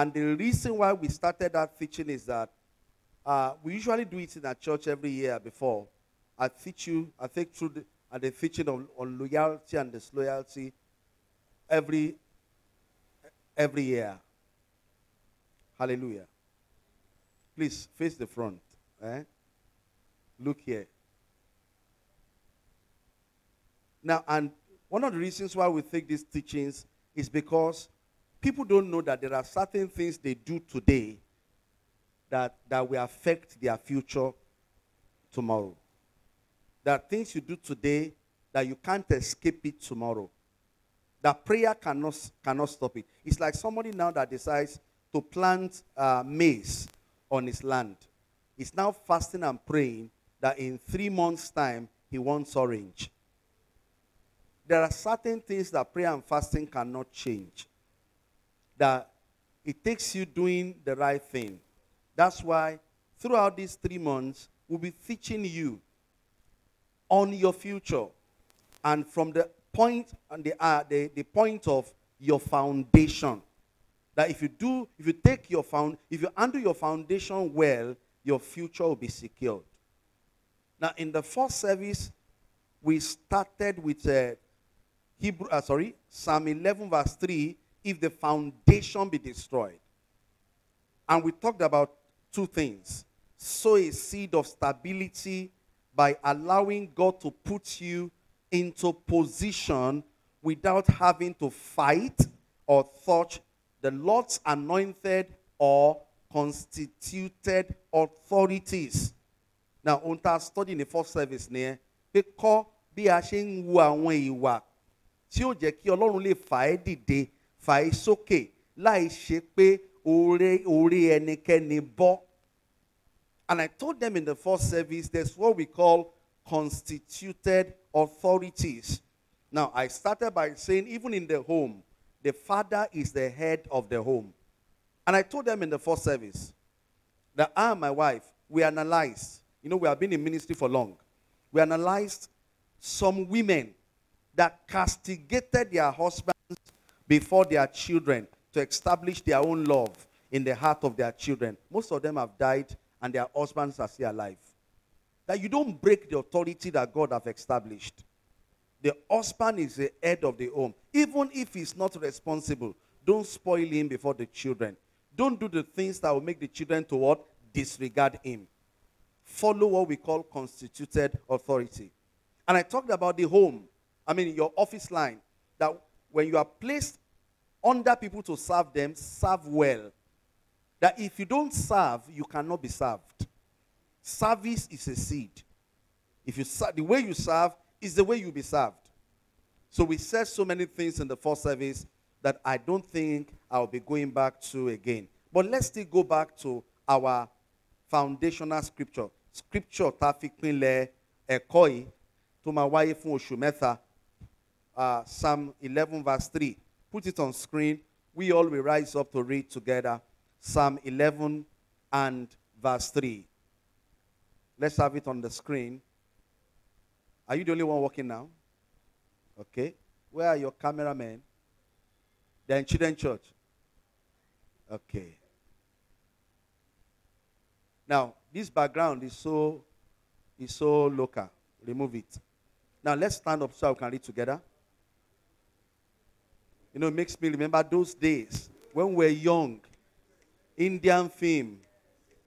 And the reason why we started that teaching is that we usually do it in our church every year before. I teach you, I think through the teaching on loyalty and disloyalty every year. Hallelujah. Please, face the front. Eh? Look here. Now, and one of the reasons why we take these teachings is because people don't know that there are certain things they do today that will affect their future tomorrow. There are things you do today that you can't escape it tomorrow. That prayer cannot stop it. It's like somebody now that decides to plant maize on his land. He's now fasting and praying that in 3 months' time, he wants orange. There are certain things that prayer and fasting cannot change. That it takes you doing the right thing. That's why throughout these 3 months, we'll be teaching you on your future and from the point and the point of your foundation. That if you handle your foundation well, your future will be secured. Now, in the first service, we started with Psalm 11 verse 3. If the foundation be destroyed, and we talked about two things: sow a seed of stability by allowing God to put you into position without having to fight or touch the Lord's anointed or constituted authorities. Now, on our study in the first service, near because be a shame wa ti o je ki Olorun le fa e dide fa e soke lai se pe ore enikeni bo. And I told them in the first service, there's what we call constituted authorities. Now, I started by saying, even in the home, the father is the head of the home. And I told them in the first service that I and my wife, we analyzed. You know, we have been in ministry for long. We analyzed some women that castigated their husbands before their children to establish their own love in the heart of their children. Most of them have died, and their husbands are still alive. That you don't break the authority that God has established. The husband is the head of the home. Even if he's not responsible, don't spoil him before the children. Don't do the things that will make the children to what? Disregard him. Follow what we call constituted authority. And I talked about the home. I mean, your office line. That when you are placed under people to serve them, serve well. That if you don't serve, you cannot be served. Service is a seed. If you serve, the way you serve is the way you'll be served. So we said so many things in the first service that I don't think I'll be going back to again. But let's still go back to our foundational scripture. Scripture tafikpinle ekoi to ma waye fun osu metha. Psalm 11 verse 3. Put it on screen. We all will rise up to read together. Psalm 11 and verse 3. Let's have it on the screen. Are you the only one walking now? Okay. Where are your cameramen? They're in Children's Church. Okay. Now, this background is so local. Remove it. Now, let's stand up so we can read together. You know, it makes me remember those days when we were young. Indian film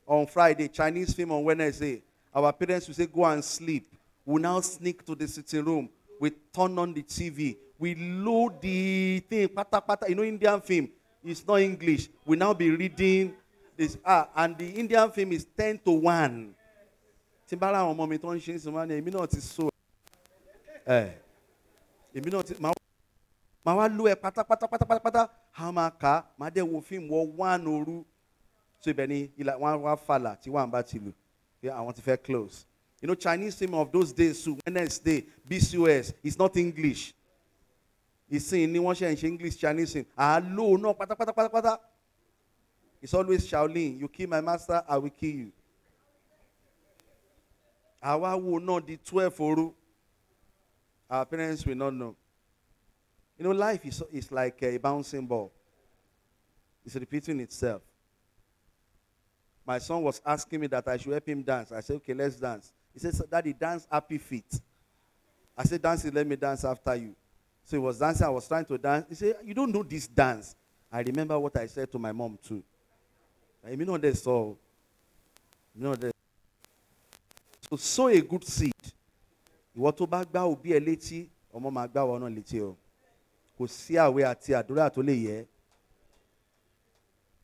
on Friday, Chinese film on Wednesday. Our parents would say, go and sleep. We now sneak to the sitting room. We turn on the TV. We load the thing. Pata, pata. You know, Indian film. It's not English. We now be reading this. And the Indian film is 10 to 1. Timbala on mommy ton shin somane. Emi no ti so. Emi no ti mawa lo e pata pata pata pata pata. Hamaka ma de wo film wo one oru. So Benny, he like one fella, Tiwan Batilu. Yeah, I want to fair close. You know, Chinese film of those days, so Wednesday, BCOS, it's not English. He's saying anyone share English, Chinese film. Hello, no, pata pata pata pata. It's always Shaolin. You kill my master, I will kill you. Awa will not the 12 oru. Our parents will not know. You know, life is like a bouncing ball. It's repeating itself. My son was asking me that I should help him dance. I said, okay, let's dance. He said, so Daddy, dance happy feet. I said, dance it, let me dance after you. So he was dancing, I was trying to dance. He said, you don't know this dance. I remember what I said to my mom too. So sow a good seed.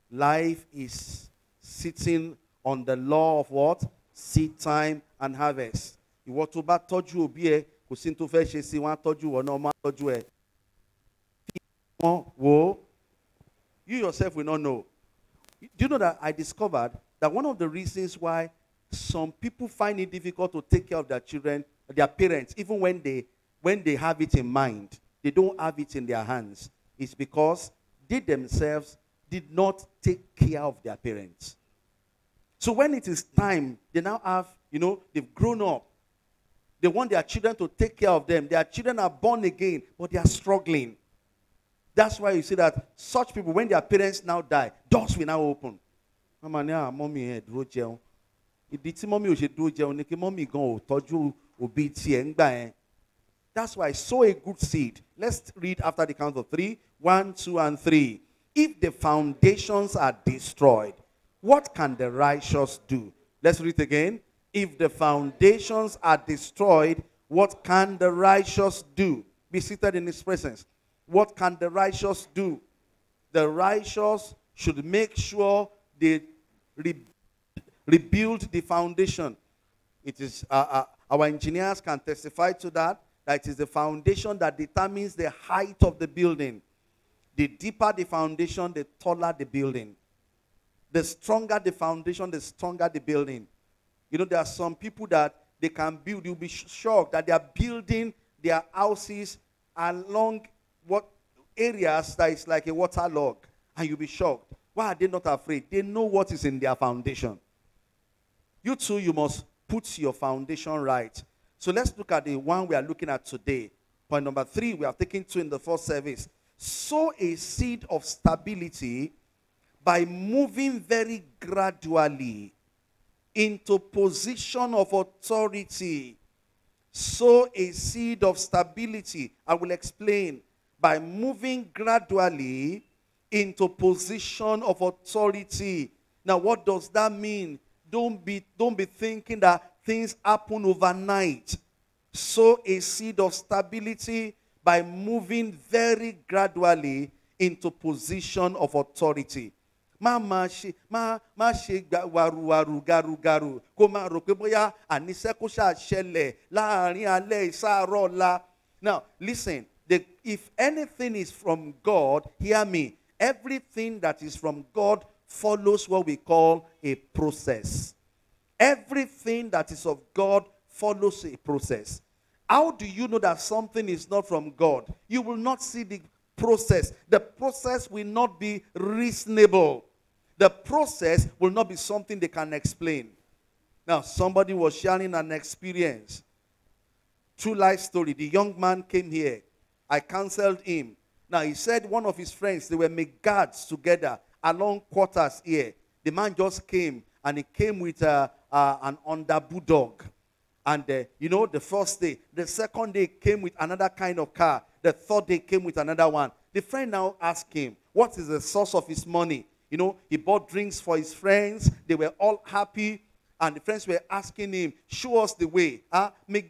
Life is sitting on the law of what? Seed time and harvest. You yourself will not know. Do you know that I discovered that one of the reasons why some people find it difficult to take care of their children, their parents, even when they have it in mind, they don't have it in their hands, is because they themselves did not take care of their parents. So when it is time, they now have, they've grown up. They want their children to take care of them. Their children are born again, but they are struggling. That's why you see that such people, when their parents now die, doors will now open. That's why sow a good seed. Let's read after the count of 3, 1, 2, and 3. If the foundations are destroyed, what can the righteous do? Let's read it again. If the foundations are destroyed, what can the righteous do? Be seated in his presence. What can the righteous do? The righteous should make sure they rebuild the foundation. It is our engineers can testify to that. That it is the foundation that determines the height of the building. The deeper the foundation, the taller the building. The stronger the foundation, the stronger the building. There are some people that they can build. You'll be shocked that they are building their houses along what areas that is like a waterlog. And you'll be shocked. Why are they not afraid? They know what is in their foundation. You too, you must put your foundation right. So let's look at the one we are looking at today. Point number 3, we have taken 2 in the first service. Sow a seed of stability by moving very gradually into position of authority. Sow a seed of stability. I will explain. By moving gradually into position of authority. Now, what does that mean? Don't be thinking that things happen overnight. Sow a seed of stability by moving very gradually into position of authority. Ma she waru waru garu garu ko ma ro pe boya anise ko sha sele laarin ale isaaro la. Now listen, if anything is from God, hear me. Everything that is from God follows what we call a process. Everything that is of God follows a process. How do you know that something is not from God? You will not see the process. The process will not be reasonable. The process will not be something they can explain. Now, somebody was sharing an experience. True life story. The young man came here. I counseled him. Now, he said one of his friends, they were guards together along quarters here. The man just came, and he came with an underboo dog. And, the first day, the second day came with another kind of car. The third day came with another one. The friend now asked him, what is the source of his money? He bought drinks for his friends. They were all happy. And the friends were asking him, show us the way. We do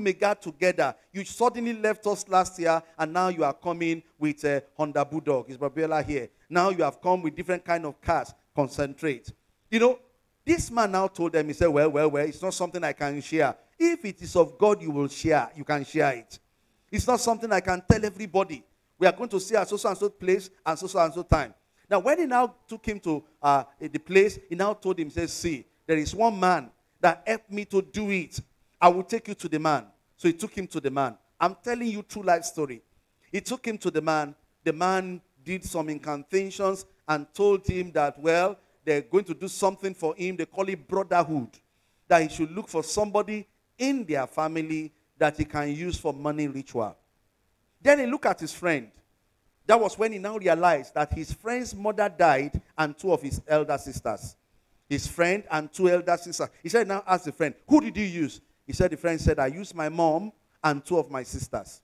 Megad together. You suddenly left us last year, and now you are coming with a Honda Bulldog. It's Babiola here. Now you have come with different kind of cars. Concentrate. This man now told them, he said, well, it's not something I can share. If it is of God, you will share. You can share it. It's not something I can tell everybody. We are going to see a so-and-so place and so-and-so time. Now, when he now took him to the place, he now told him, he says, see, there is one man that helped me to do it. I will take you to the man. So he took him to the man. I'm telling you true life story. He took him to the man. The man did some incantations and told him that, well, they're going to do something for him. They call it brotherhood. That he should look for somebody in their family that he can use for money ritual. Then he looked at his friend. That was when he now realized that his friend's mother died and two of his elder sisters. His friend and two elder sisters. He said, now ask the friend, who did you use? He said, the friend said, I used my mom and two of my sisters.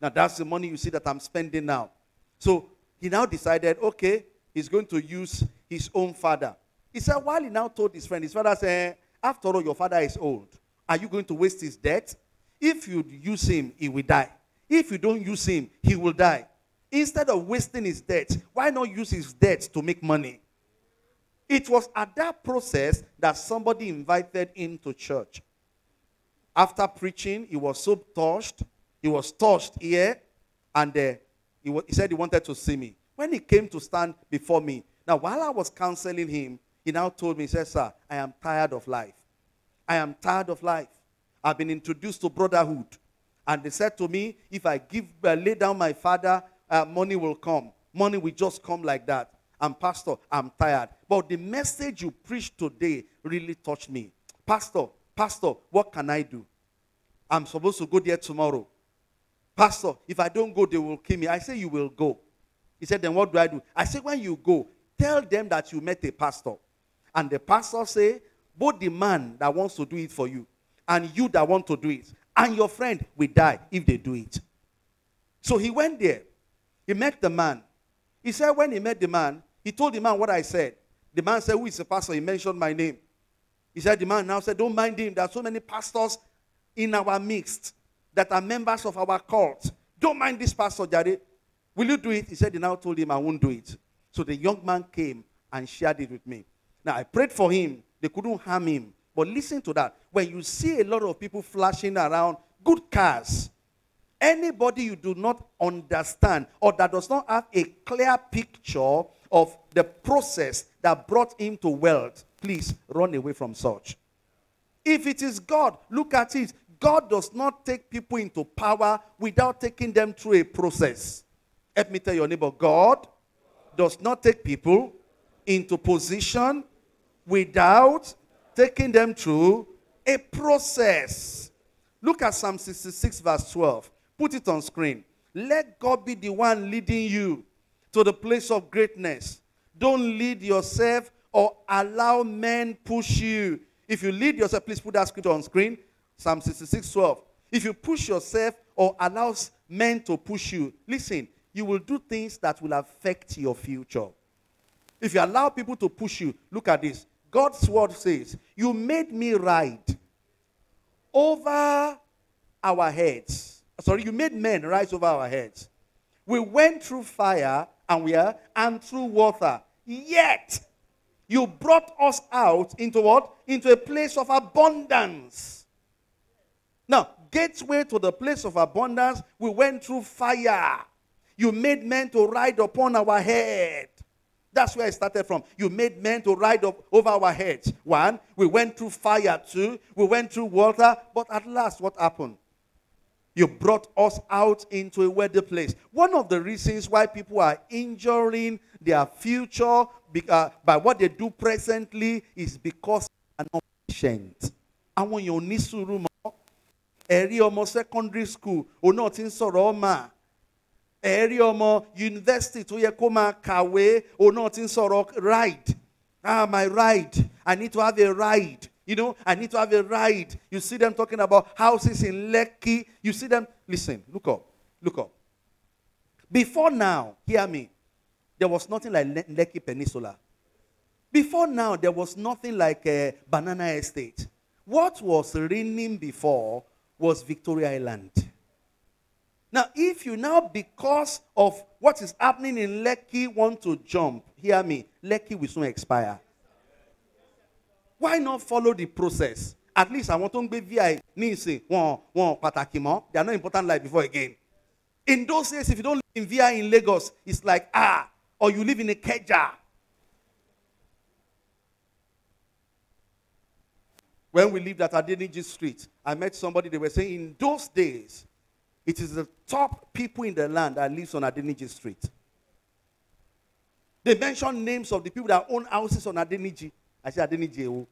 Now that's the money you see that I'm spending now. So he now decided, okay, he's going to use his own father. He said, while he now told his friend, his father said, after all, your father is old. Are you going to waste his debt? If you use him, he will die. If you don't use him, he will die. Instead of wasting his debt, why not use his debt to make money? It was at that process that somebody invited him to church. After preaching, he was so touched. He was touched here, and he said he wanted to see me. When he came to stand before me, now while I was counseling him, he now told me, he said, sir, I am tired of life. I am tired of life. I've been introduced to brotherhood. And they said to me, if I lay down my father, money will come. Money will just come like that. And pastor, I'm tired. But the message you preached today really touched me. Pastor, what can I do? I'm supposed to go there tomorrow. Pastor, if I don't go, they will kill me. I say, you will go. He said, then what do I do? I say, when you go, tell them that you met a pastor. And the pastor say, both the man that wants to do it for you and you that want to do it, and your friend will die if they do it. So he went there. He met the man. He said when he met the man, he told the man what I said. The man said, who is the pastor? He mentioned my name. He said, the man now said, don't mind him. There are so many pastors in our midst that are members of our cult. Don't mind this pastor, Jared. Will you do it? He said, he now told him, I won't do it. So the young man came and shared it with me. Now, I prayed for him. They couldn't harm him. But listen to that. When you see a lot of people flashing around, good cars, anybody you do not understand or that does not have a clear picture of the process that brought him to wealth, please run away from such. If it is God, look at it. God does not take people into power without taking them through a process. Let me tell your neighbor, God does not take people into position without taking them through a process. Look at Psalm 66 verse 12. Put it on screen. Let God be the one leading you to the place of greatness. Don't lead yourself or allow men push you. If you lead yourself, please put that scripture on screen. Psalm 66, 12. If you push yourself or allow men to push you, listen, you will do things that will affect your future. If you allow people to push you, look at this. God's word says, you made me ride over our heads. Sorry, you made men rise over our heads. We went through fire and through water. Yet, you brought us out into what? Into a place of abundance. Now, gateway to the place of abundance, we went through fire. You made men to ride upon our head. That's where I started from. You made men to ride up over our heads. One, we went through fire. Two, we went through water. But at last, what happened? You brought us out into a weather place. One of the reasons why people are injuring their future by what they do presently is because they are not patient. And when you need to room, area or secondary school, or not in Soroma. Eri omo university to ye koma kawe or not in sorok ride. Ah, my ride. I need to have a ride. You know, I need to have a ride. You see them talking about houses in Lekki. You see them. Listen, look up. Look up. Before now, hear me. There was nothing like Lekki Peninsula. Before now, there was nothing like a banana estate. What was reigning before was Victoria Island. Now, if you now, because of what is happening in Lekki, want to jump, hear me, Lekki will soon expire. Why not follow the process? At least I want to be VI, Nisi, one Patakimo. They are not important like before again. In those days, if you don't live in VI in Lagos, it's like, ah, or you live in a Keja. When we lived at Adeniji Street, I met somebody, they were saying, in those days, it is the top people in the land that lives on Adeniji Street. They mentioned names of the people that own houses on Adeniji. I said, Adeniji, oh.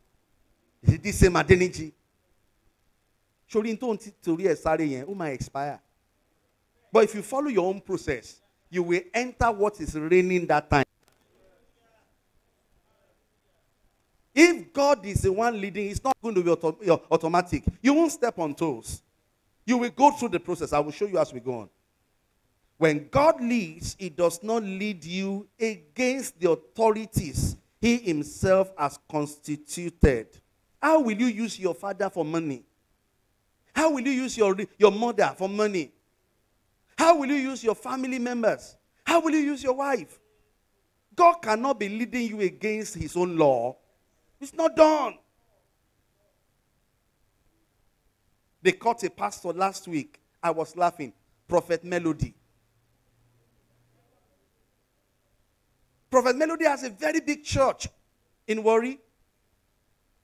They said, this same Adeniji. Shorin told me to expire. But if you follow your own process, you will enter what is raining that time. If God is the one leading, it's not going to be automatic. You won't step on toes. You will go through the process. I will show you as we go on. When God leads, he does not lead you against the authorities he himself has constituted. How will you use your father for money? How will you use your mother for money? How will you use your family members? How will you use your wife? God cannot be leading you against his own law. It's not done. They caught a pastor last week. I was laughing. Prophet Melody. Prophet Melody has a very big church in Wari.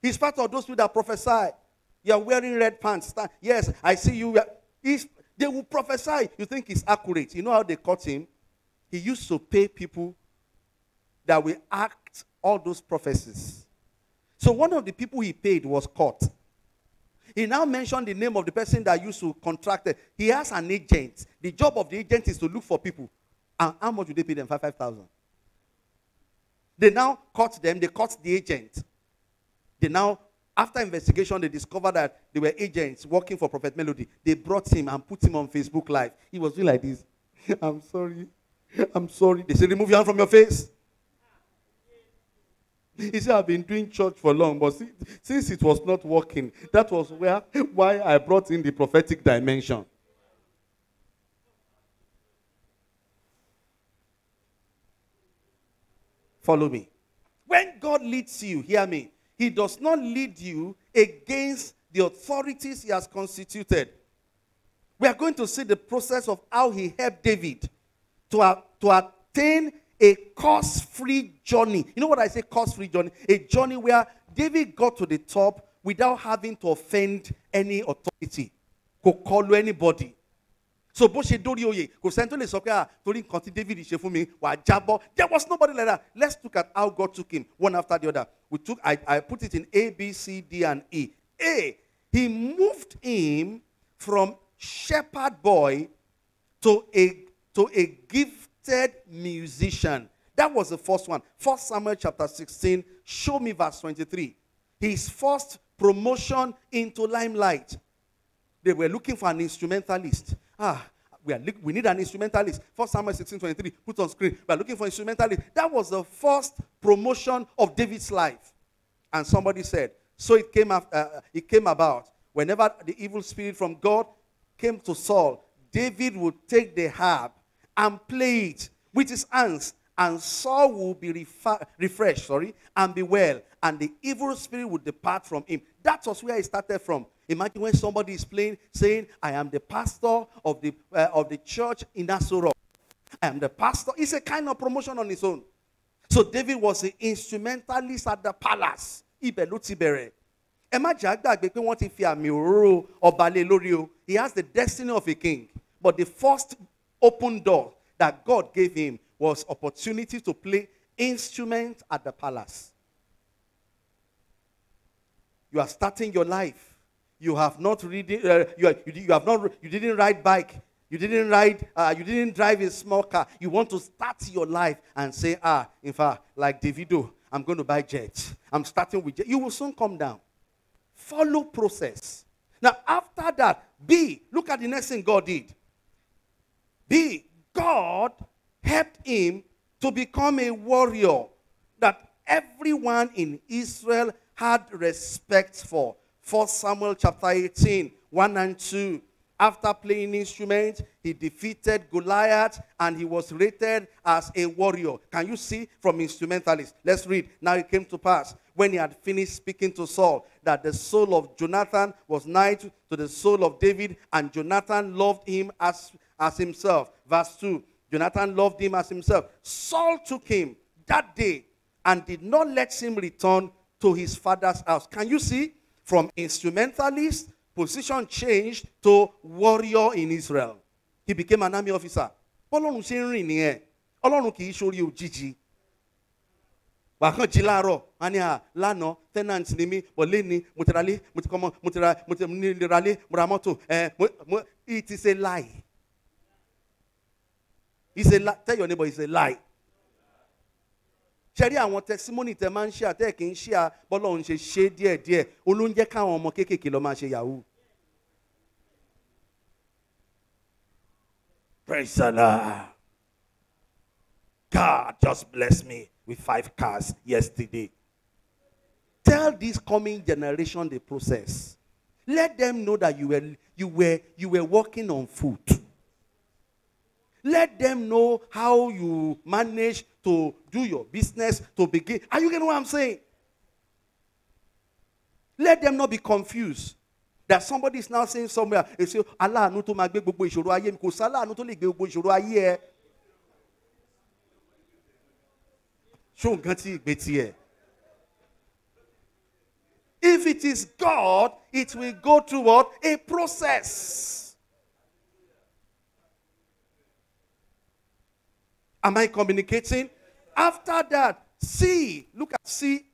He's part of those people that prophesy. You are wearing red pants. Yes, I see you. They will prophesy. You think it's accurate. You know how they caught him? He used to pay people that will act all those prophecies. So one of the people he paid was caught. He now mentioned the name of the person that used to contract it. He has an agent. The job of the agent is to look for people. And how much would they pay them? 5,000. They now caught them. They caught the agent. They now, after investigation, they discovered that they were agents working for Prophet Melody. They brought him and put him on Facebook Live. He was doing like this. I'm sorry. I'm sorry. They said, remove your hand from your face. He said, I've been doing church for long, but since it was not working, that was why I brought in the prophetic dimension. Follow me. When God leads you, hear me, he does not lead you against the authorities he has constituted. We are going to see the process of how he helped David to attain a cost-free journey. You know what I say, cost-free journey? A journey where David got to the top without having to offend any authority. Could call anybody. So, there was nobody like that. Let's look at how God took him, one after the other. I put it in A, B, C, D, and E. A, he moved him from shepherd boy to a gift musician. That was the first one. First Samuel chapter 16. Show me verse 23. His first promotion into limelight. They were looking for an instrumentalist. We need an instrumentalist. First Samuel 16:23. Put on screen. We are looking for instrumentalist. That was the first promotion of David's life. And somebody said, so it came about. Whenever the evil spirit from God came to Saul, David would take the harp and play it with his hands, and Saul will be refreshed, and be well, and the evil spirit will depart from him. That was where he started from. Imagine when somebody is playing, saying, I am the pastor of the church in Asura. I am the pastor. It's a kind of promotion on his own. So David was the instrumentalist at the palace. He has the destiny of a king, but the first open door that God gave him was opportunity to play instrument at the palace. You are starting your life. You have not reading. You have not. You didn't ride bike. You didn't ride. You didn't drive a small car. You want to start your life and say, in fact, like Davido, I'm going to buy jets. I'm starting with jets. You will soon come down. Follow process. Now after that, B. Look at the next thing God did. B, God helped him to become a warrior that everyone in Israel had respect for. 1 Samuel chapter 18, 1 and 2. After playing instruments, he defeated Goliath and he was rated as a warrior. Can you see from instrumentalist? Let's read. Now it came to pass, when he had finished speaking to Saul, that the soul of Jonathan was nigh to the soul of David, and Jonathan loved him as himself. Verse 2. Jonathan loved him as himself. Saul took him that day and did not let him return to his father's house. Can you see? From instrumentalist, position changed to warrior in Israel. He became an army officer. It is a lie. It's a lie. Tell your neighbor, it's a lie. Ṣé rí àwọn testimony tẹ́ máa ń share tẹ́ kì í share bọ́lọ́run ṣe ṣe díẹ̀ díẹ̀ olóúnjẹ káwọn ọmọ kéékèèké lọ máa ṣe yahoo. Praise Allah. God just blessed me with 5 cars yesterday. Tell this coming generation the process. Let them know that you were working on food. Let them know how you manage to do your business, to begin. Are you getting what I'm saying? Let them not be confused that somebody is now saying somewhere, they say, Allah no to magbe gbogbo isoro aye mi ko sala no to le gbe gbogbo isoro aye e. So nkan ti igbe ti e. If it is God, it will go through what? A process. Am I communicating? After that, see, look at see,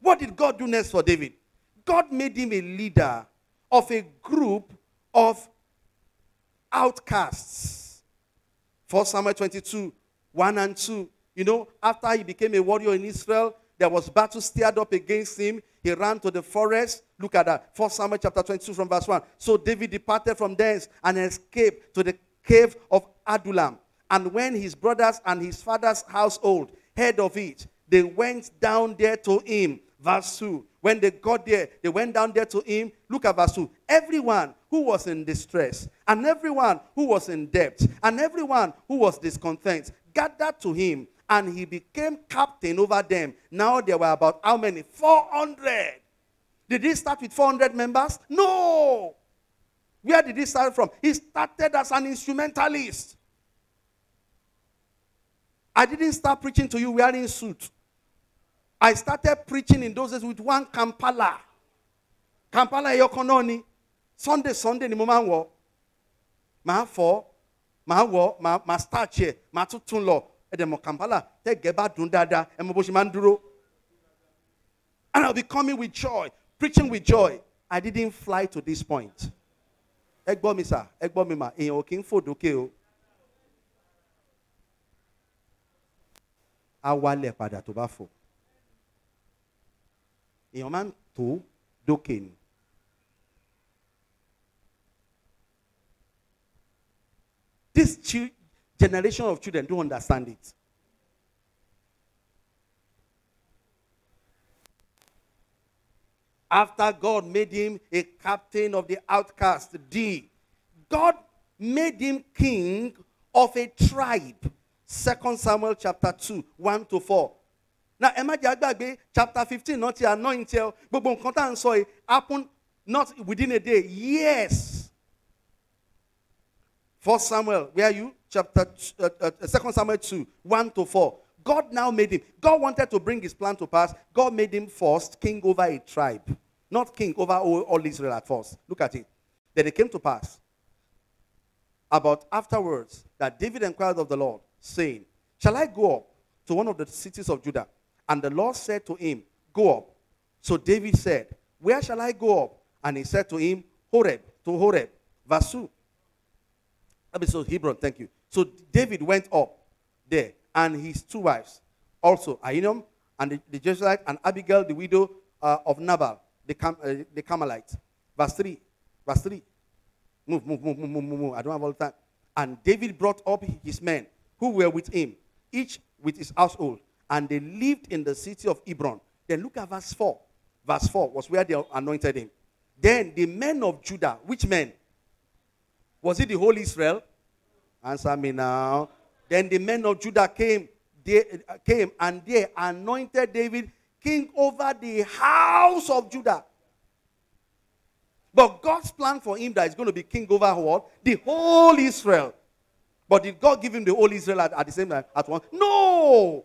what did God do next for David? God made him a leader of a group of outcasts. 1 Samuel 22, 1 and 2. You know, after he became a warrior in Israel, there was battle stirred up against him. He ran to the forest. Look at that. 1 Samuel chapter 22 from verse 1. So David departed from thence and escaped to the cave of Adullam. And when his brothers and his father's household heard of it, they went down there to him. Verse 2. When they got there, they went down there to him. Look at verse 2. Everyone who was in distress, and everyone who was in debt, and everyone who was discontent, gathered to him, and he became captain over them. Now there were about how many? 400. Did he start with 400 members? No. Where did he start from? He started as an instrumentalist. I didn't start preaching to you wearing a suit. I started preaching in those days with one Kampala. Kampala Yokononi. Sunday, ni mo ma wo. Ma fo, ma wo, ma start here, ma tutun lo. E de mo Kampala, te geba dun dada, e mo bo si man duro. And I'll be coming with joy, preaching with joy. I didn't fly to this point. Egbo mi sir, egbo mi ma, eyan okin fodoke o. Awale pada to ba fo. Eyan man to doke ni. This generation of children don't understand it. After God made him a captain of the outcast, D, God made him king of a tribe. 2 Samuel chapter 2, 1 to 4. Now, imagine chapter 15, not the anointing, but it happened not within a day. Yes. 1 Samuel, where are you? Chapter 2 Samuel 2, 1 to 4. God now made him. God wanted to bring his plan to pass. God made him first king over a tribe. Not king over all Israel at first. Look at it. Then it came to pass about afterwards that David inquired of the Lord, saying, shall I go up to one of the cities of Judah? And the Lord said to him, go up. So David said, where shall I go up? And he said to him, Horeb, to Horeb. Verse 2. So Hebron, thank you. So David went up there, and his 2 wives, also Ahinoam and the Jezreelite, and Abigail, the widow of Nabal, the Carmelite. Verse 3. Move. I don't have all the time. And David brought up his men who were with him, each with his household, and they lived in the city of Hebron. Then look at verse 4. Verse 4 was where they anointed him. Then the men of Judah, which men? Was it the whole Israel? Answer me now. Then the men of Judah came and they anointed David king over the house of Judah. But God's plan for him that is going to be king over what? The whole Israel. But did God give him the whole Israel at the same time at once? No.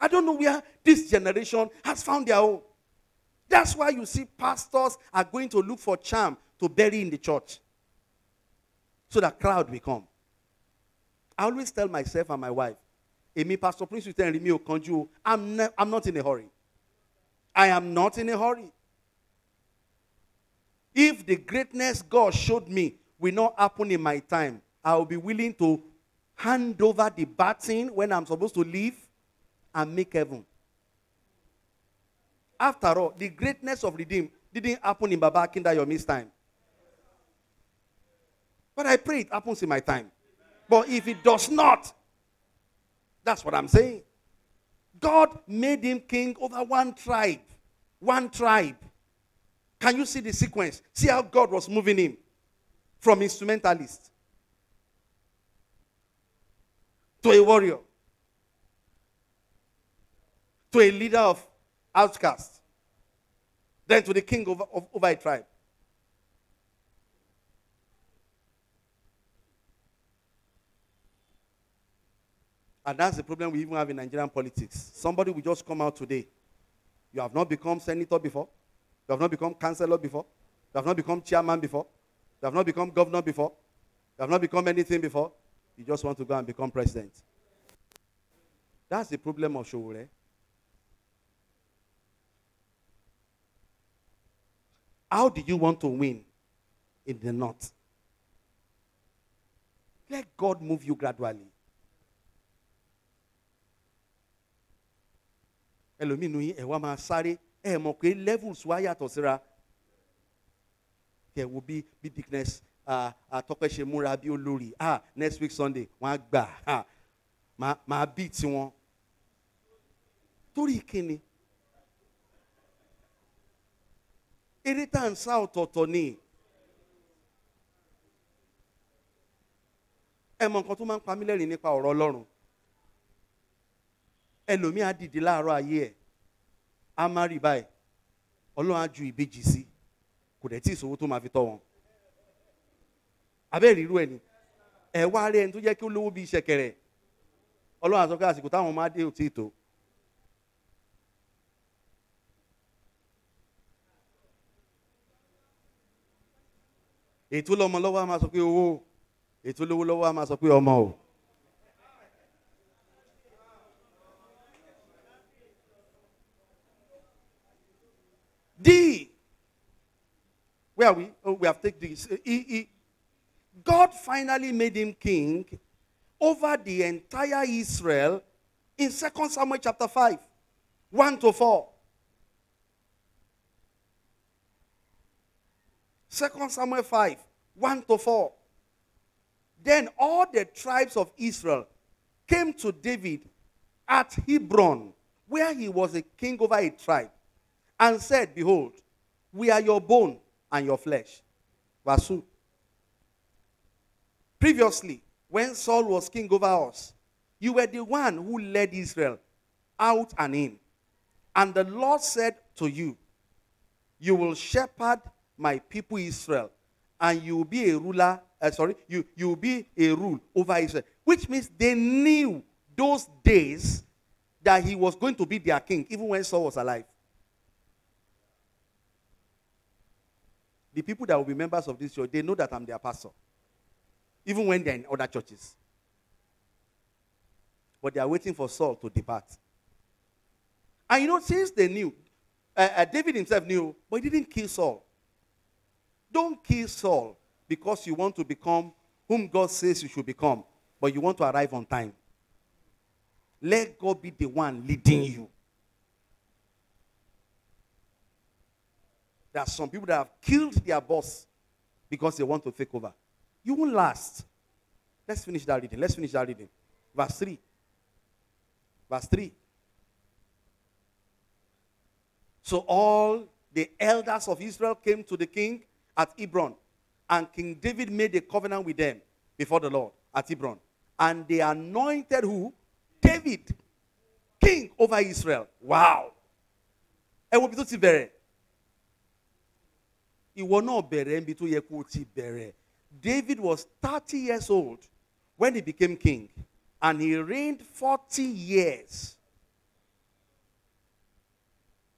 I don't know where this generation has found their own. That's why you see pastors are going to look for charm to bury in the church. So that crowd will come. I always tell myself and my wife, Emi, Pastor Prince, I'm not in a hurry. I am not in a hurry. If the greatness God showed me will not happen in my time. I will be willing to hand over the baton when I'm supposed to leave and make heaven. After all, the greatness of Redeem didn't happen in Baba Akindayomi's time. But I pray it happens in my time. But if it does not, that's what I'm saying. God made him king over one tribe. One tribe. Can you see the sequence? See how God was moving him from instrumentalist to a warrior to a leader of outcasts, then to the king over a tribe. And that's the problem we even have in Nigerian politics. Somebody will just come out today. You have not become senator before. You have not become councillor before. You have not become chairman before. You have not become governor before. You have not become anything before. You just want to go and become president. That's the problem of Showore. How do you want to win in the north? Let God move you gradually. There will be bigness. Next week Sunday, my beats you Tori Totoni. Ẹlòmí adìdí láàárọ̀ ayé ẹ̀ á má rí báyìí ọlọ́run á ju ìbejì sí kò dẹ̀ tí ìṣòwò tó máa fi tọ́ wọn abẹ́rẹ́ irú ẹ̀ ni ẹ̀ wá rí ẹni tó jẹ́ kí ó lówó bí ìṣẹ̀kẹ̀rẹ̀ ọlọ́run á sọ pé àsìkò táwọn máa dé òtí ìtò ètò lọ́mọ lọ́wọ́ á máa sọ pé owó ètò lówó lọ́wọ́ á máa sọ pé ọmọ o. D. Where are we? Oh, we have taken this. E. God finally made him king over the entire Israel in 2 Samuel chapter 5, 1 to 4. 2 Samuel 5, 1 to 4. Then all the tribes of Israel came to David at Hebron, where he was a king over a tribe. And said, behold, we are your bone and your flesh. Verse 2. Previously, when Saul was king over us, you were the one who led Israel out and in. And the Lord said to you, you will shepherd my people Israel, and you will be a ruler, you will be a rule over Israel. Which means they knew those days that he was going to be their king, even when Saul was alive. The people that will be members of this church, they know that I'm their pastor. Even when they're in other churches. But they are waiting for Saul to depart. And you know, since they knew, David himself knew, but he didn't kill Saul. Don't kill Saul because you want to become whom God says you should become, but you want to arrive on time. Let God be the one leading you. There are some people that have killed their boss because they want to take over. You won't last. Let's finish that reading. Verse 3. So all the elders of Israel came to the king at Hebron, and King David made a covenant with them before the Lord at Hebron. And they anointed who? David, king over Israel. Wow. David was 30 years old when he became king, and he reigned 40 years.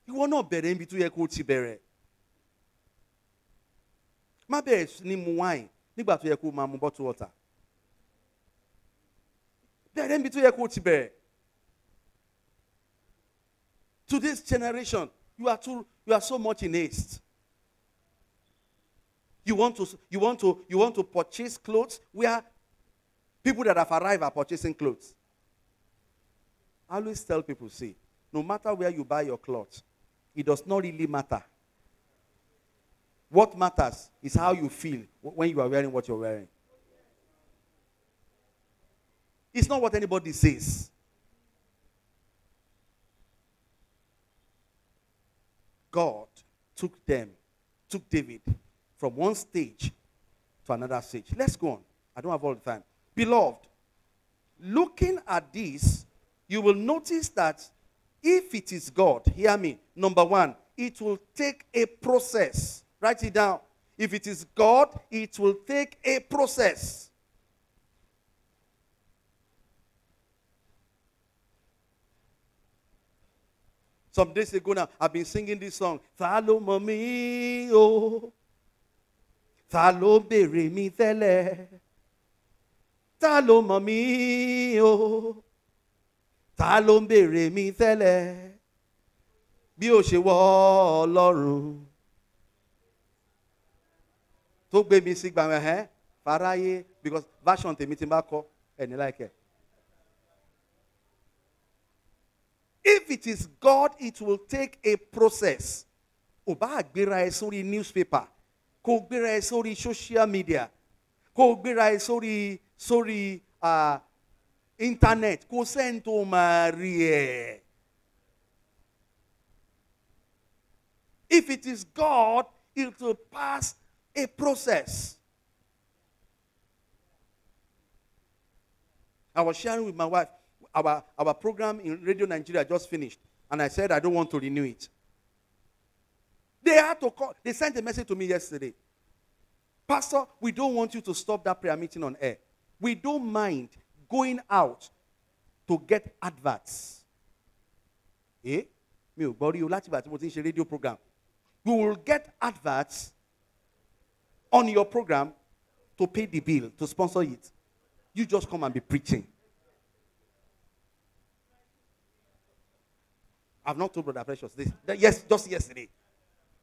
To this generation, you are so much in haste. You want to purchase clothes where people that have arrived are purchasing clothes. I always tell people, see, no matter where you buy your clothes, it does not really matter. What matters is how you feel when you are wearing what you're wearing. It's not what anybody says. God took David from one stage to another stage. Let's go on. I don't have all the time. Beloved, looking at this, you will notice that if it is God, hear me, number one, it will take a process. Write it down. If it is God, it will take a process. Some days ago now, I've been singing this song. Follow mommy, oh. Follow bere mi tele. Follow mommy, oh. Follow bere mi tele. Bí o ṣe wọ Ọlọ́run. To gbe mi si gba eh faraye because version temi tin ba ko eni like it. If it is God, it will take a process. Ó bá gbéra ẹ sórí newspaper, kó gbéra ẹ sórí social media, kó gbéra ẹ sórí internet, kó send to Maria. If it is God, it will pass a process. I was sharing with my wife, our program in Radio Nigeria just finished, and I said I don't want to renew it. They had to call. They sent a message to me yesterday. Pastor, we don't want you to stop that prayer meeting on air. We don't mind going out to get adverts. Eh? Mi ò gbọ́ rí o láti ìgbà tí mo ti ń ṣe radio program. We will get adverts on your program to pay the bill, to sponsor it. You just come and be preaching. I've not told Brother Precious this. Yes, just yesterday.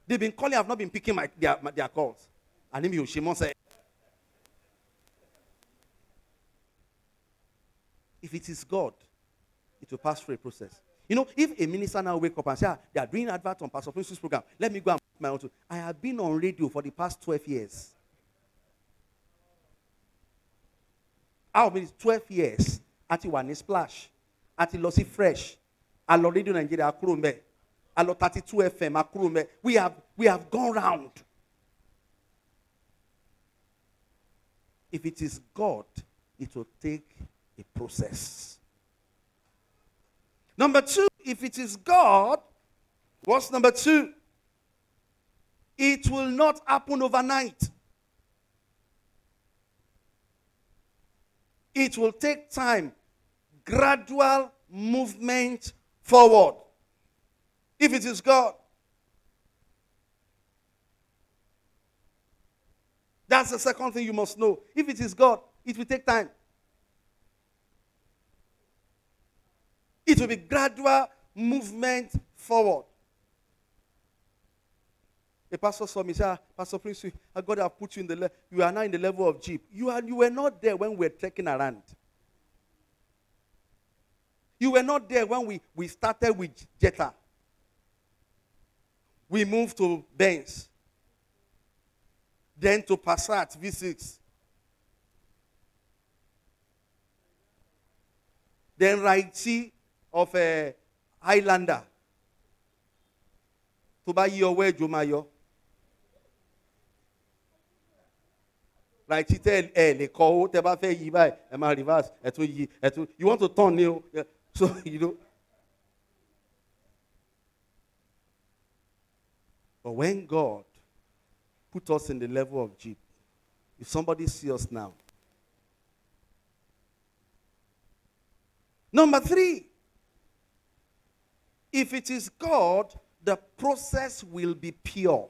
They've been calling, I've not been picking their calls. And then Shimon said, if it is God, it will pass through a process. You know, if a minister now wake up and say, ah, they are doing adverts on Pastor Prince's program, let me go and put my own to. I have been on radio for the past 12 years. How many? 12 years. Ati Wani Splash. Ati Lossi Fresh. I love Radio Nigeria. I love 32 FM. We have gone round. If it is God, it will take a process. Number two, if it is God, what's number two? It will not happen overnight. It will take time, gradual movement forward. If it is God. That's the second thing you must know. If it is God, it will take time. It will be gradual movement forward. A pastor saw me and said, Pastor Prince, God have put you in the level. You are now in the level of Jeep. You were not there when we were trekking around. You were not there when we started with Jetta. We moved to Benz. Then to Passat V6. Then Raiti of a Highlander. To buy your way, Jumayo. Raiti tell le call teba fe yi bai e ma reverse e to you want to turn new, so you know. But when God put us in the level of Jeep, if somebody sees us now. Number three, if it is God, the process will be pure.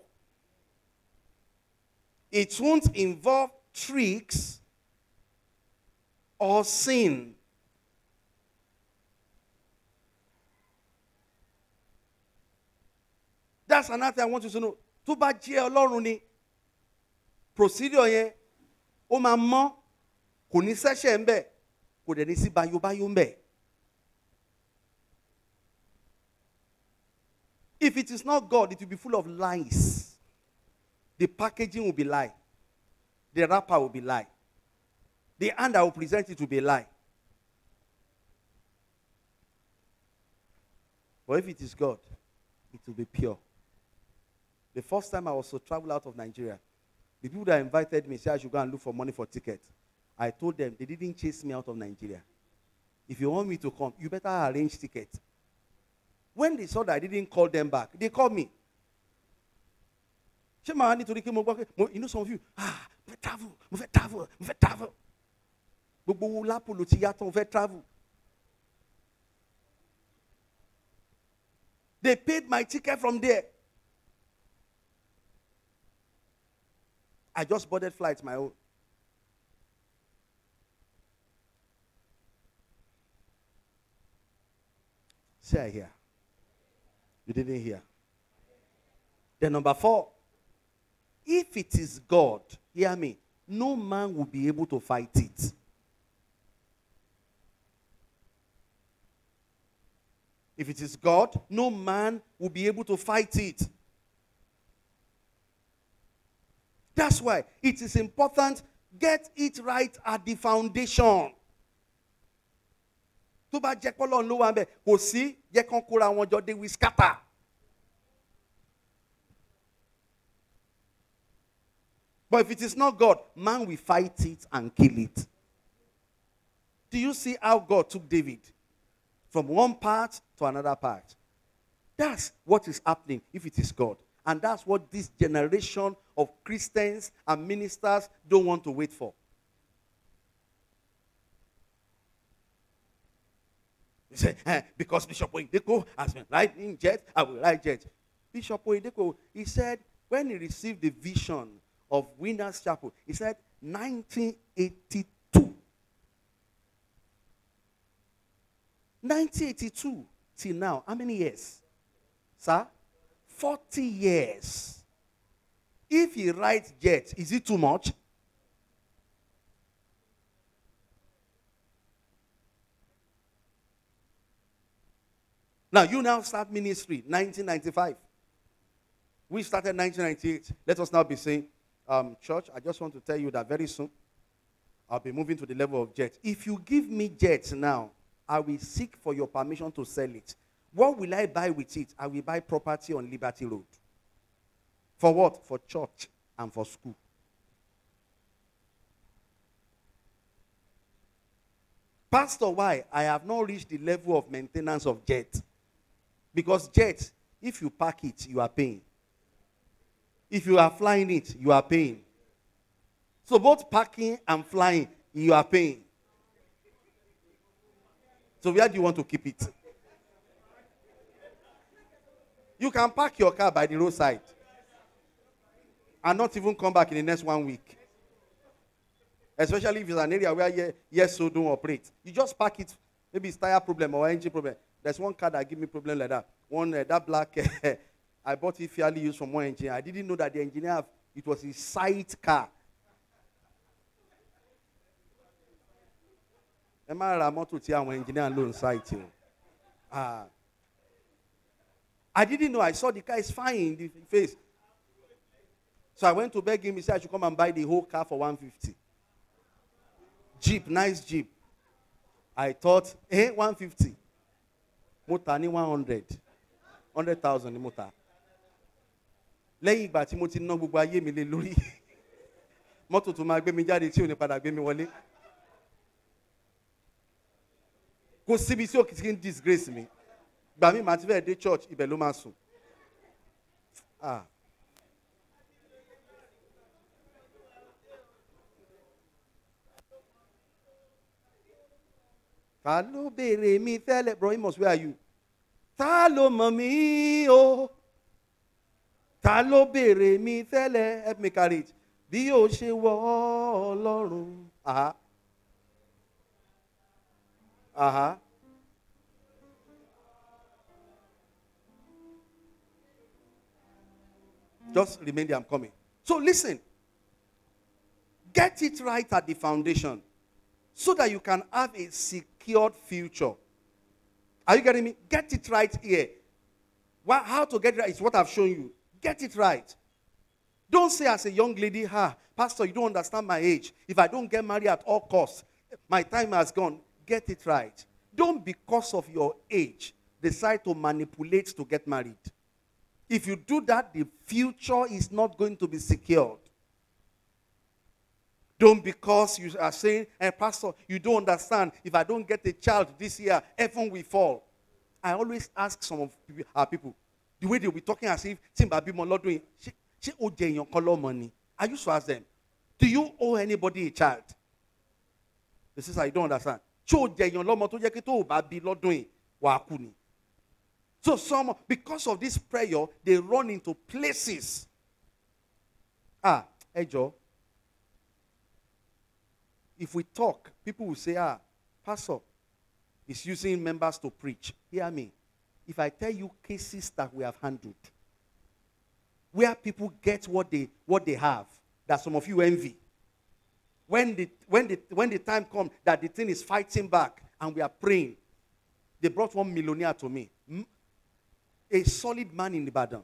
It won't involve tricks or sin. That's another thing I want you to know. Tó bá jẹ́ Ọlọ́run ni, procedure yẹn ó máa mọ́ kò ní sẹ́sẹ̀ ńbẹ̀ kò dẹ̀ ní sí bayóbayó ńbẹ̀. If it is not God, it will be full of lies. The packaging will be lie. The wrapper will be lie. The hand I will present it will be a lie. But if it is God, it will be pure. The first time I was to travel out of Nigeria, the people that invited me said I should go and look for money for tickets. I told them they didn't chase me out of Nigeria. If you want me to come, you better arrange tickets. When they saw that I didn't call them back, they called me. You know some of you, travel. They paid my ticket from there. I just boarded flights my own. Say I hear. You didn't hear. Then number 4. If it is God, hear me, no man will be able to fight it. If it is God, no man will be able to fight it. That's why it is important, get it right at the foundation. Tó bá jẹ́ pé Ọlọ́run ló wà ńbẹ̀, kò sí jẹ́ kán kóra wọn jọ, they will scatter. But if it is not God, man will fight it and kill it. Do you see how God took David? From one part to another part. That's what is happening if it is God. And that's what this generation of Christians and ministers don't want to wait for. You say, because Bishop Poedeko has been riding jet, I will ride jet. Bishop Poedeko, he said, when he received the vision of Winner's Chapel, he said, 1982. 1982 till now, how many years? Sir? 40 years. If he writes jet, is it too much? Now, you now start ministry, 1995. We started 1998. Let us now be saying, church, I just want to tell you that very soon, I'll be moving to the level of jet. If you give me jets now, I will seek for your permission to sell it. What will I buy with it? I will buy property on Liberty Road. For what? For church and for school. Pastor, why? I have not reached the level of maintenance of jet. Because jet, if you park it, you are paying. If you are flying it, you are paying. So both parking and flying, you are paying. So where do you want to keep it? You can park your car by the roadside and not even come back in the next 1 week. Especially if it's an area where yes, so don't operate. You just park it. Maybe it's tire problem or engine problem. There's one car that give me problem like that. One, that black, I bought it fairly used from one engineer. I didn't know that the engineer, it was his side car. I didn't know. I saw the car is fine in the face. So I went to beg him. He said I should come and buy the whole car for 150. Jeep, nice Jeep. I thought, 150. Mota ni 100. 100,000 ni mota. Lẹ́yìn ìgbà tí mo ti ná gbogbo ayé mi lé lórí. Mọ́tò tó máa gbé mi jáde tí ò ní padà gbé mi wọlé. Go see me so can disgrace me. But me, my day church, Ibelumasu. Ah. Hello, baby, me tell it, bro. Where are you? Hello, mommy. Oh. Hello, baby, me tell it. Help me carry it. Be oh, she wall. Aha. Aha. Just remain there, I'm coming. So listen, Get it right at the foundation so that you can have a secured future. Are you getting me? Get it right here. How to get it right is what I've shown you. Get it right. Don't say as a young lady, Pastor, you don't understand my age. If I don't get married at all costs, my time has gone. Get it right. Don't, because of your age, decide to manipulate to get married. If you do that, the future is not going to be secured. Don't, because you are saying, hey, Pastor, you don't understand. If I don't get a child this year, heaven will fall. I always ask some of our people, the way they'll be talking as if, I used to ask them, do you owe anybody a child? They say, I don't understand. So some, because of this prayer, they run into places. Ejo, if we talk, people will say, Pastor is using members to preach. Hear me. If I tell you cases that we have handled, where people get what they have, that some of you envy. When the time comes that the thing is fighting back and we are praying, they brought one millionaire to me. A solid man in Ibadan.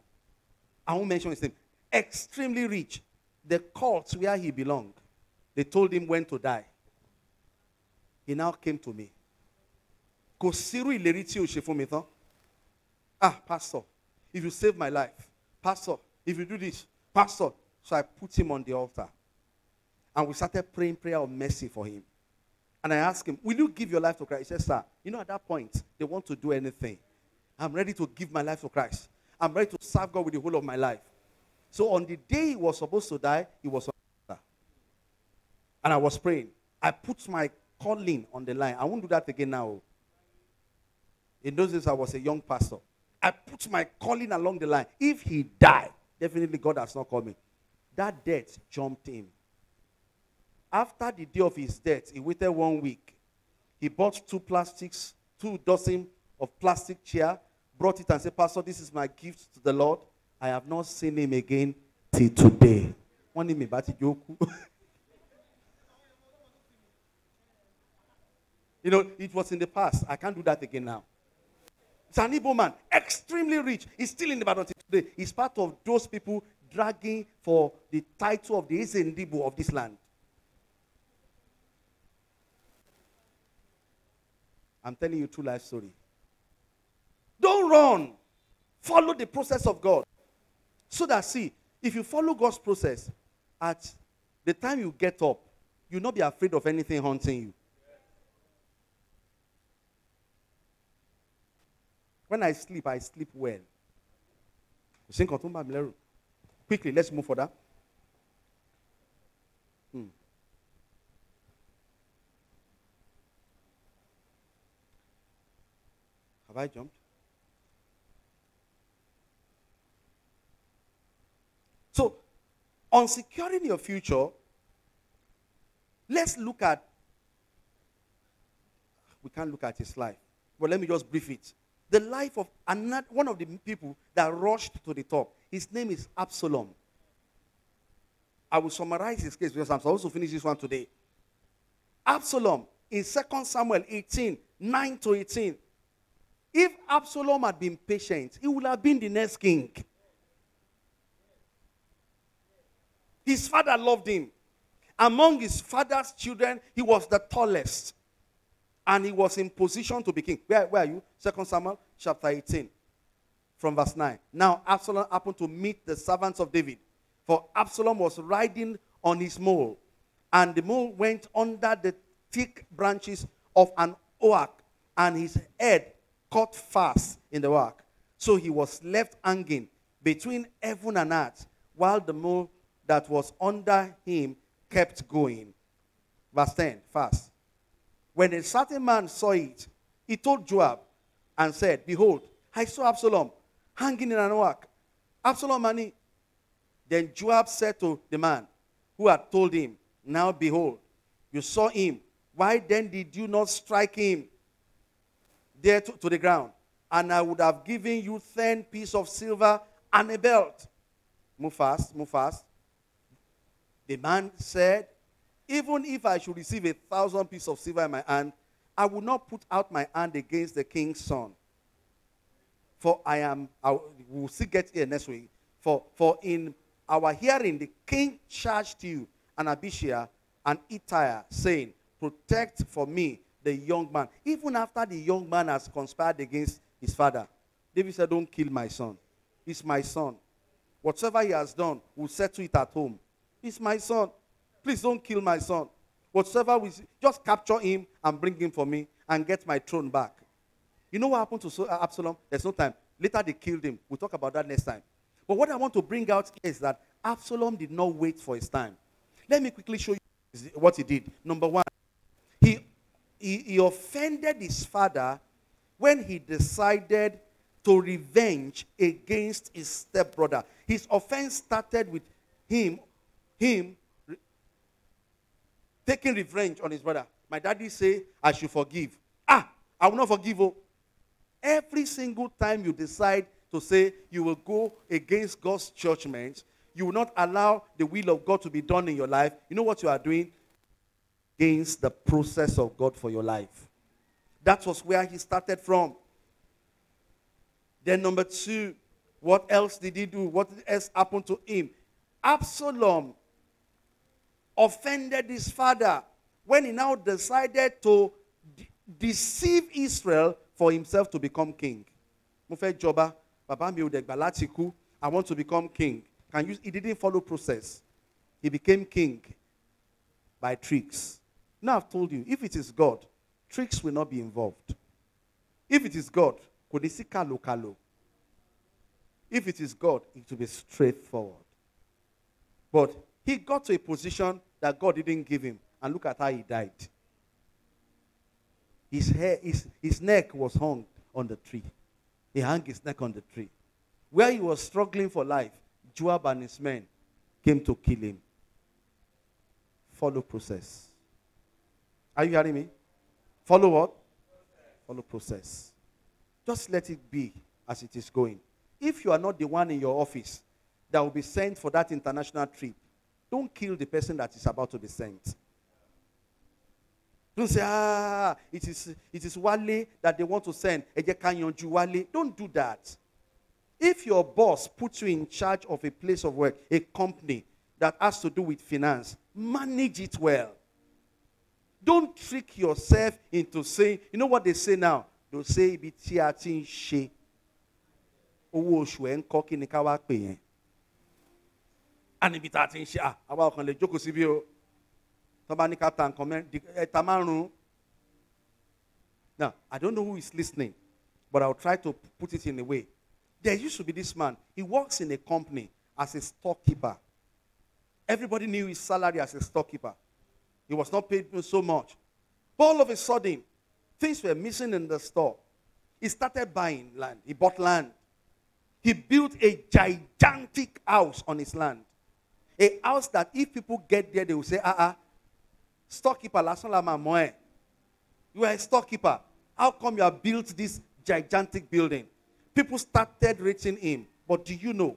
I won't mention his name. Extremely rich. The cult where he belonged, they told him when to die. He now came to me. Pastor, if you save my life, Pastor, if you do this, Pastor. So I put him on the altar. And we started praying prayer of mercy for him. And I asked him, will you give your life to Christ? He said, sir, at that point, they want to do anything. I'm ready to give my life to Christ. I'm ready to serve God with the whole of my life. So on the day he was supposed to die, he was on the altar. And I was praying. I put my calling on the line. I won't do that again now. In those days, I was a young pastor. I put my calling along the line. If he died, definitely God has not called me. That death jumped him. After the day of his death, he waited 1 week. He bought two dozen of plastic chair, brought it and said, Pastor, this is my gift to the Lord. I have not seen him again till today. It was in the past. I can't do that again now. It's an Igbo man, extremely rich. He's still in the battle today. He's part of those people dragging for the title of the Eze Ndibu of this land. I'm telling you true life story. Don't run. Follow the process of God. So that, if you follow God's process, at the time you get up, you'll not be afraid of anything haunting you. When I sleep well. Quickly, let's move for that. Have I jumped? So, on securing your future, let's look at, we can't look at his life, but let me just brief it. The life of one of the people that rushed to the top. His name is Absalom. I will summarize his case because I'm supposed to finish this one today. Absalom, in 2 Samuel 18, 9 to 18. If Absalom had been patient, he would have been the next king. His father loved him. Among his father's children, he was the tallest. And he was in position to be king. Where are you? 2 Samuel chapter 18 from verse 9. Now Absalom happened to meet the servants of David. For Absalom was riding on his mule. And the mule went under the thick branches of an oak. And his head caught fast in the oak. So he was left hanging between heaven and earth. While the mule that was under him kept going. Verse 10 fast. When a certain man saw it, he told Joab and said, behold, I saw Absalom hanging in an oak. Absalom and he. Then Joab said to the man who had told him, now behold, you saw him. Why then did you not strike him there to the ground? And I would have given you 10 pieces of silver and a belt. Move fast, move fast. The man said, Even if I should receive 1,000 pieces of silver in my hand, I will not put out my hand against the king's son. We'll still get here next week. For in our hearing, the king charged you and Abishai and Ittai, saying, protect for me the young man. Even after the young man has conspired against his father, David said, don't kill my son. It's my son. Whatsoever he has done, we'll settle it at home. It's my son. Please don't kill my son. Whatsoever we see, just capture him and bring him for me and get my throne back. You know what happened to Absalom? There's no time. Later they killed him. We'll talk about that next time. But what I want to bring out is that Absalom did not wait for his time. Let me quickly show you what he did. Number one, he offended his father when he decided to revenge against his stepbrother. His offense started with him taking revenge on his brother. My daddy say, I should forgive. I will not forgive you. Every single time you decide to say you will go against God's judgment, you will not allow the will of God to be done in your life, you know what you are doing? Against the process of God for your life. That was where he started from. Then number two, what else did he do? What else happened to him? Absalom offended his father when he now decided to deceive Israel for himself to become king. I want to become king. He didn't follow process. He became king by tricks. Now I've told you, if it is God, tricks will not be involved. If it is God, if it is God, it will be straightforward. But he got to a position that God didn't give him. And look at how he died. His neck was hung on the tree. He hung his neck on the tree. Where he was struggling for life, Joab and his men came to kill him. Follow process. Are you hearing me? Follow what? Follow process. Just let it be as it is going. If you are not the one in your office that will be sent for that international trip, don't kill the person that is about to be sent. Don't say, it is Wale that they want to send. Don't do that. If your boss puts you in charge of a place of work, a company that has to do with finance, manage it well. Don't trick yourself into saying, you know what they say now? They'll say, now, I don't know who is listening, but I'll try to put it in a way. There used to be this man. He works in a company as a storekeeper. Everybody knew his salary as a storekeeper. He was not paid so much. But all of a sudden, things were missing in the store. He started buying land. He bought land. He built a gigantic house on his land. A house that if people get there, they will say, storekeeper, you are a storekeeper. How come you have built this gigantic building? People started rating him. But do you know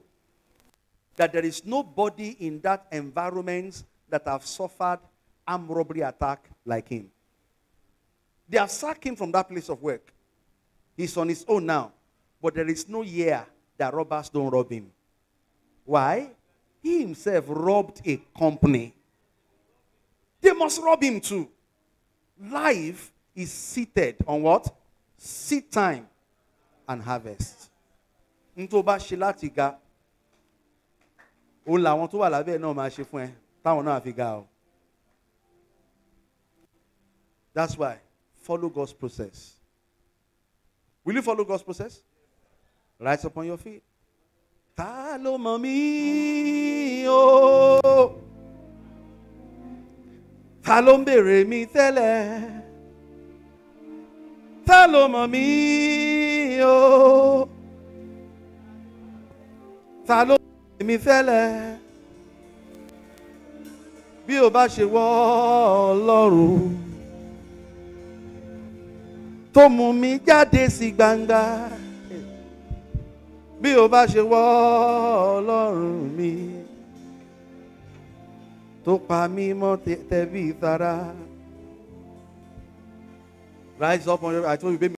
that there is nobody in that environment that have suffered armed robbery attack like him? They have sacked him from that place of work. He's on his own now. But there is no year that robbers don't rob him. Why? He himself robbed a company. They must rob him too. Life is seated on what? Seed time and harvest. Ntoba shilatiga. Ola won to wa labe na ma se fun e. Ta won na fi ga o. That's why follow God's process. Will you follow God's process? Rise upon your feet. Ta lo mo mi o. Ta ló ń bèrè mi tẹ́lẹ̀? Ta ló mọ̀ mí o? Ta ló ń bèrè mi tẹ́lẹ̀? Bí o bá ṣe wọ Ọlọ́run tó mú mi jáde sí gbangba. Bí o bá ṣe wọ Ọlọ́run mi Rise up on your. I told you, baby.